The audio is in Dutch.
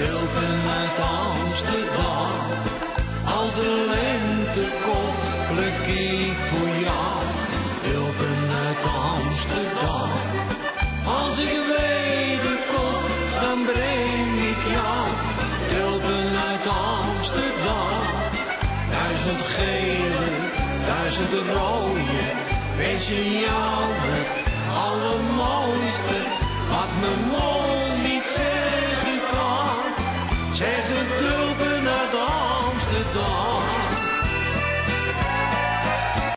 tulpen uit Amsterdam. Als de lente komt, pluk ik voor jou tulpen uit Amsterdam. Als ik wederkom, dan breng ik jou tulpen uit Amsterdam. 1000 gele, 1000 rode, wens je jou.